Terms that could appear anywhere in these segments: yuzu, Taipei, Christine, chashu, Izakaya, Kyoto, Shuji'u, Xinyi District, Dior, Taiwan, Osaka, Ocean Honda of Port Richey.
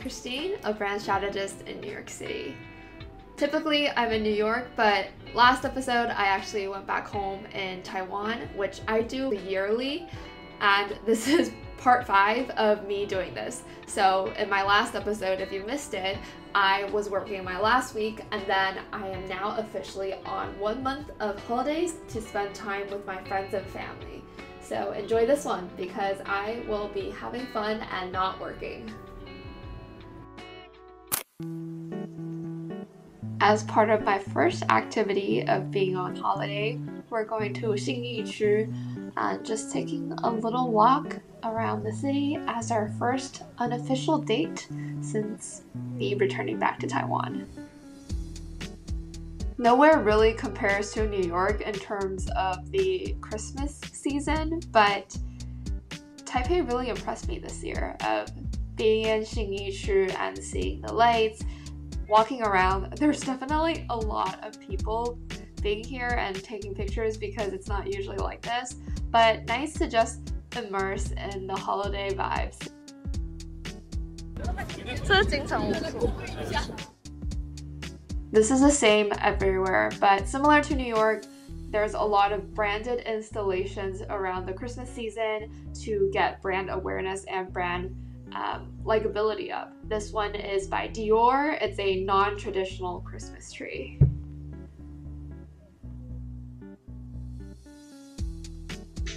Christine, a brand strategist in New York City. Typically, I'm in New York, but last episode, I actually went back home in Taiwan, which I do yearly, and this is part 5 of me doing this. So in my last episode, if you missed it, I was working my last week, and then I am now officially on 1 month of holidays to spend time with my friends and family. So enjoy this one, because I will be having fun and not working. As part of my first activity of being on holiday, we're going to Xinyi District and just taking a little walk around the city as our first unofficial date since me returning back to Taiwan. Nowhere really compares to New York in terms of the Christmas season, but Taipei really impressed me this year of being in Xinyi District and seeing the lights. Walking around, there's definitely a lot of people being here and taking pictures because it's not usually like this, but nice to just immerse in the holiday vibes. This is the same everywhere, but similar to New York, there's a lot of branded installations around the Christmas season to get brand awareness and brand likability up. This one is by Dior. It's a non-traditional Christmas tree.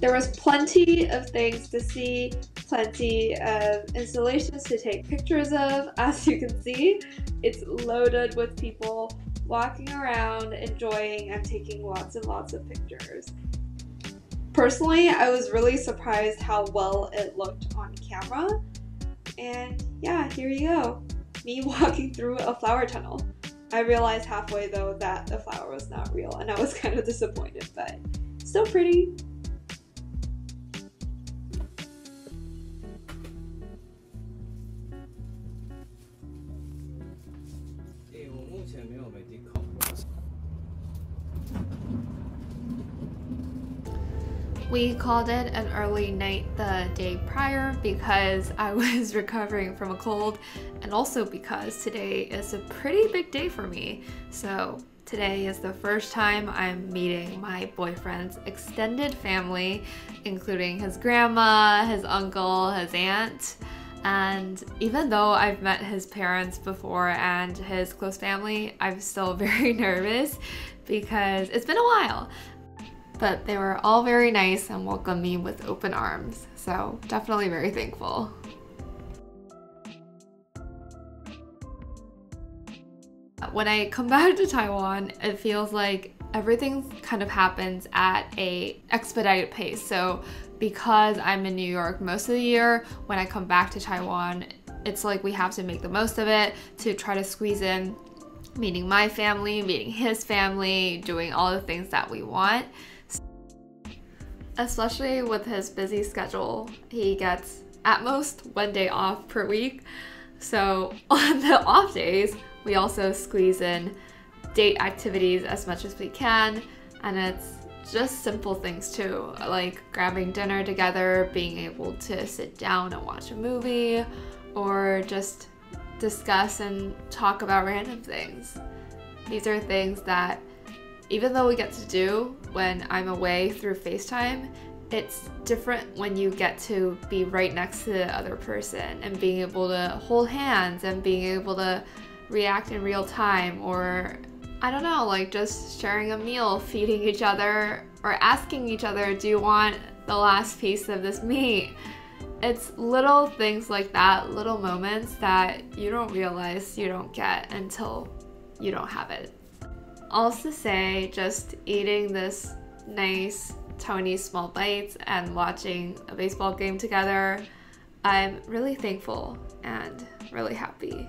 There was plenty of things to see, plenty of installations to take pictures of. As you can see, it's loaded with people walking around, enjoying and taking lots and lots of pictures. Personally, I was really surprised how well it looked on camera. And yeah, here you go, me walking through a flower tunnel. I realized halfway though that the flower was not real and I was kind of disappointed, but still pretty. We called it an early night the day prior because I was recovering from a cold, and also because today is a pretty big day for me. So today is the first time I'm meeting my boyfriend's extended family, including his grandma, his uncle, his aunt. And even though I've met his parents before and his close family, I'm still very nervous because it's been a while. But they were all very nice and welcomed me with open arms, so definitely very thankful. When I come back to Taiwan, it feels like everything kind of happens at an expedited pace. So because I'm in New York most of the year, when I come back to Taiwan, it's like we have to make the most of it to try to squeeze in meeting my family, meeting his family, doing all the things that we want. Especially with his busy schedule, he gets at most 1 day off per week. So on the off days, we also squeeze in date activities as much as we can. And it's just simple things too, like grabbing dinner together, being able to sit down and watch a movie, or just discuss and talk about random things. These are things that even though we get to do when I'm away through FaceTime, it's different when you get to be right next to the other person and being able to hold hands and being able to react in real time, or I don't know, like just sharing a meal, feeding each other, or asking each other, do you want the last piece of this meat? It's little things like that, little moments that you don't realize you don't get until you don't have it. All to say, just eating this nice Tony small bites and watching a baseball game together, I'm really thankful and really happy.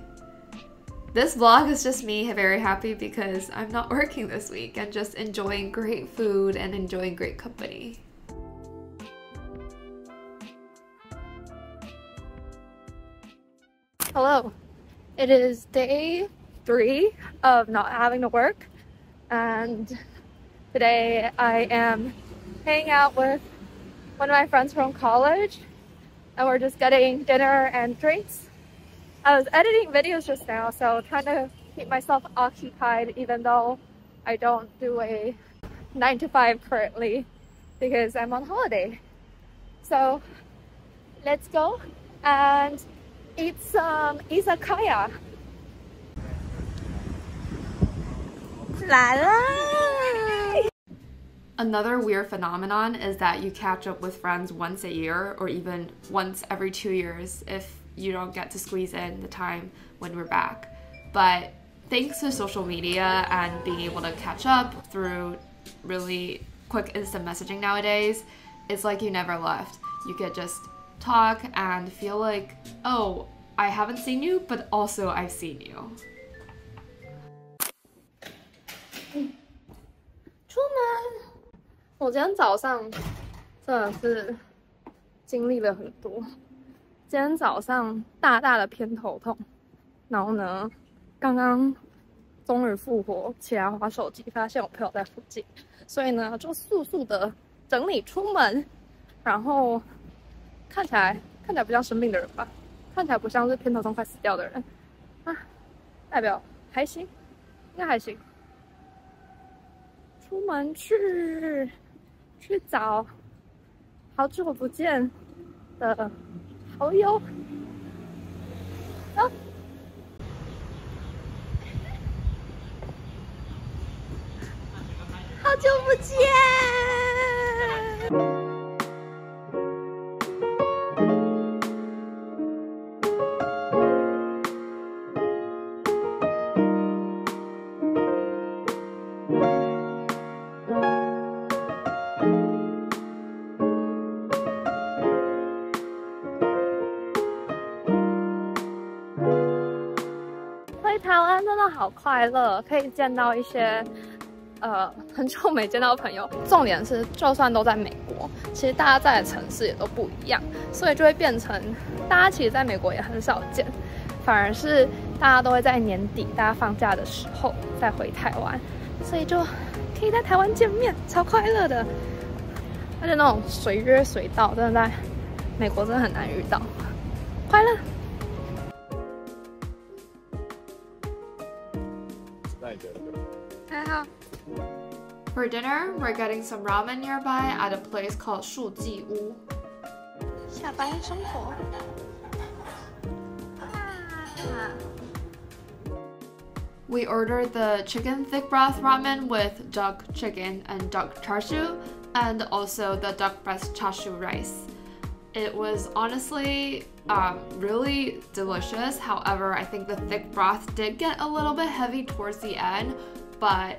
This vlog is just me very happy because I'm not working this week and just enjoying great food and enjoying great company. Hello, it is day 3 of not having to work, and today I am hanging out with one of my friends from college, and we're just getting dinner and drinks I was editing videos just now, so trying to keep myself occupied even though I don't do a 9-to-5 currently because I'm on holiday. So let's go and eat some izakaya. 来了! Another weird phenomenon is that you catch up with friends once a year or even once every 2 years if you don't get to squeeze in the time when we're back. But thanks to social media and being able to catch up through really quick instant messaging nowadays, it's like you never left. You could just talk and feel like, oh, I haven't seen you, but also I've seen you. 出门! 我今天早上真的是经历了很多。 今天早上大大的偏头痛，然后呢，刚刚终于复活起来滑手机，发现我朋友在附近，所以呢就速速的整理出门，然后看起来不像生病的人吧，看起来不像是偏头痛快死掉的人啊，代表还行，应该还行。出门去找好久不见的。 好友，走。好久不见。 好快乐，可以见到一些，很久没见到的朋友。重点是，就算都在美国，其实大家在的城市也都不一样，所以就会变成大家其实在美国也很少见，反而是大家都会在年底大家放假的时候再回台湾，所以就可以在台湾见面，超快乐的。而且那种随约随到，真的在美国真的很难遇到，快乐。 For dinner, we're getting some ramen nearby at a place called Shuji'u. 下班生活。We ordered the chicken thick broth ramen with duck chicken and duck chashu, and also the duck breast chashu rice. It was honestly really delicious. However, I think the thick broth did get a little bit heavy towards the end, but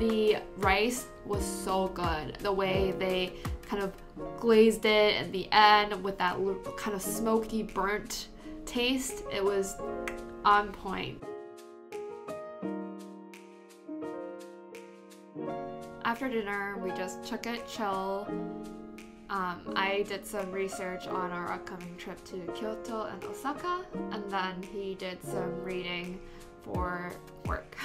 the rice was so good. The way they kind of glazed it at the end with that kind of smoky, burnt taste, it was on point. After dinner, we just took it chill. I did some research on our upcoming trip to Kyoto and Osaka, and then he did some reading for work.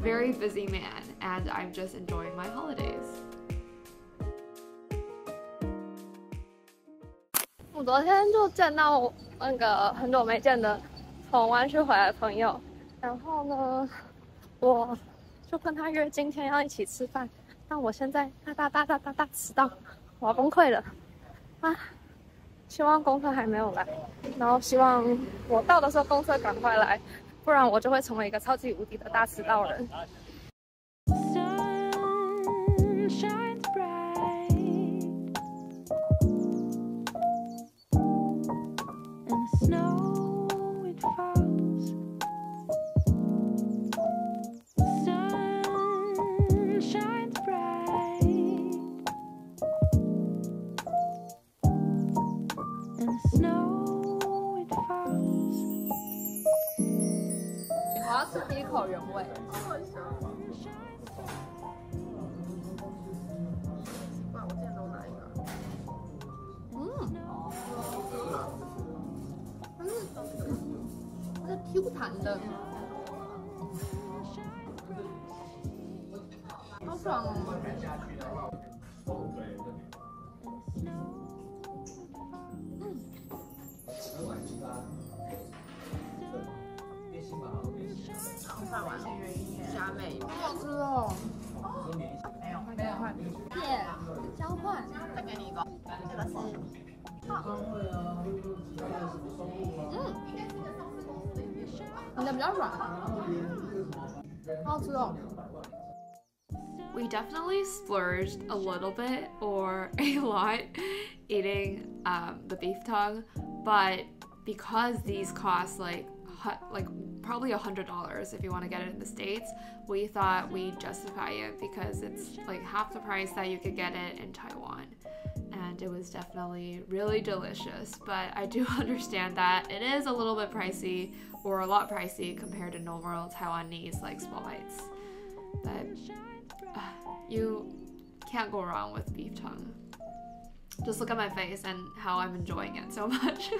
Very busy man, and I'm just enjoying my holidays. 我昨天就见到那个很久没见的从湾区回来的朋友，然后呢，我就跟他约今天要一起吃饭。 但我现在大迟到，我要崩溃了啊！希望公车还没有来，然后希望我到的时候公车赶快来，不然我就会成为一个超级无敌的大迟到人。 Q 弹的，好爽哦！嗯，饭碗哦，虾妹，好吃哦。没有换，耶，交换，再给你一个，这个是泡。你的比较软，好吃哦。 We definitely splurged a little bit or a lot eating the beef tongue, but because these cost like probably $100 if you want to get it in the States, we thought we'd justify it because it's like half the price that you could get it in Taiwan. And it was definitely really delicious, but I do understand that it is a little bit pricey or a lot pricey compared to normal Taiwanese like small bites. But you can't go wrong with beef tongue. Just look at my face and how I'm enjoying it so much.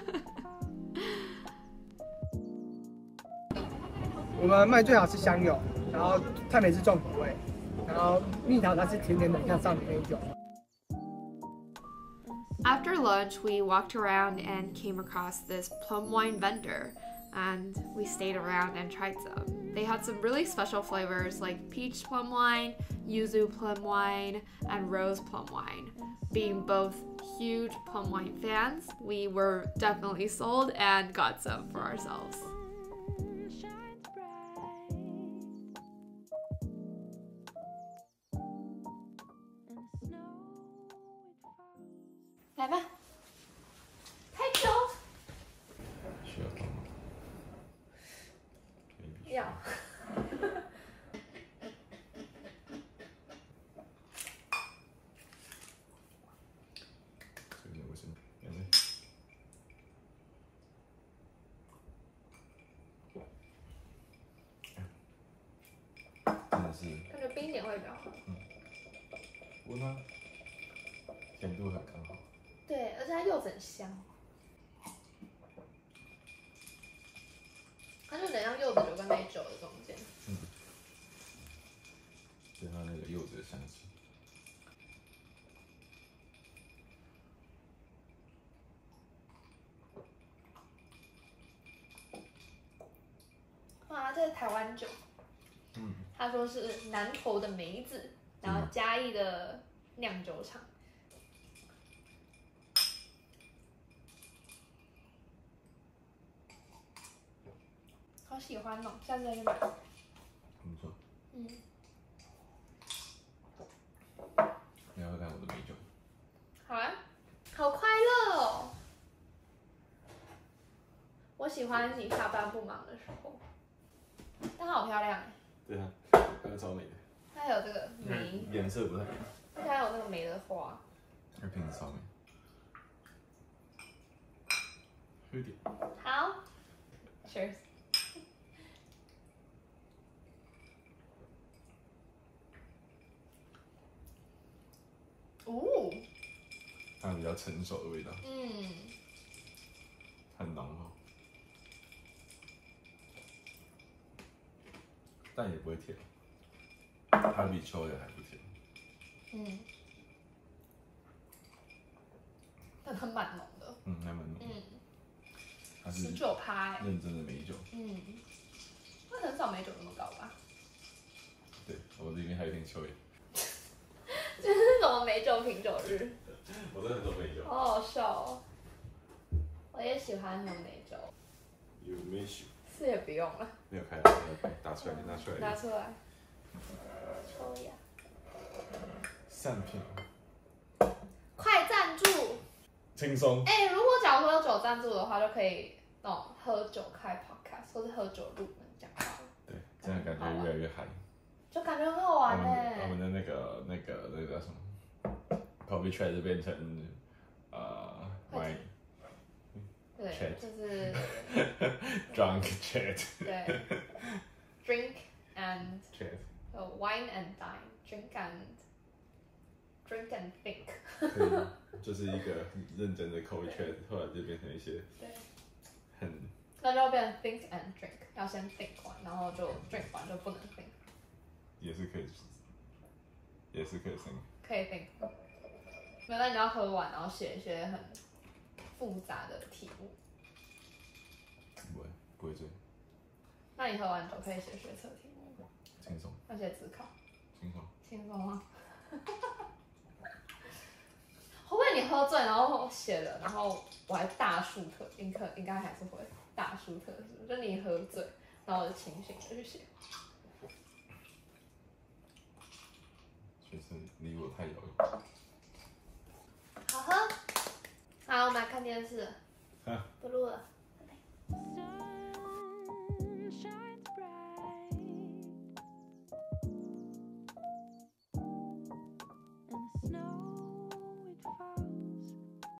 我们卖最好是香油，然后泰美是重口味，然后蜜桃它是甜甜的，像上面那种。After lunch, we walked around and came across this plum wine vendor, and we stayed around and tried some. They had some really special flavors like peach plum wine, yuzu plum wine, and rose plum wine. Being both huge plum wine fans, we were definitely sold and got some for ourselves. Cheers. Oh, 它比较成熟的味道，很浓厚，但也不会甜，它比秋叶还不甜，但它蛮浓的，还蛮浓，它是19%，认真的美酒，那很少美酒那么高吧？对，我这边还有点秋叶。 这是什么美酒品酒日？我真的很多美酒，好好笑哦！我也喜欢喝美酒。有美酒？是也不用了。没有开了，拿出来，拿出来。拿出来。抽呀！善品。快赞助！轻松。哎，如果假如说有酒赞助的话，就可以那种喝酒开 podcast， 或是喝酒录能讲话。对，这样感觉越来越嗨。 就感觉很好玩哎！我们的那个叫什么 ，coffee chat 就变成对，就是 drunk chat， 对 ，drink and chat， wine and dine，drink and think， 就是一个很认真的 coffee chat， 后来就变成一些很，那就要变成 think and drink， 要先 think 完，然后就 drink 完就不能 think。 也是可以，也是可以听。可以听，没有，那你要喝完，然后写一些很复杂的题目。不会，不会醉。那那以后完全可以写学测题目，轻松。而且自考，轻松，轻松啊！会不会你喝醉然后写了，然后我还大数特，应该还是会大数特，就你喝醉，然后我就清醒的去写。学测离我太遥远。好喝，好，我们来看电视，不录了。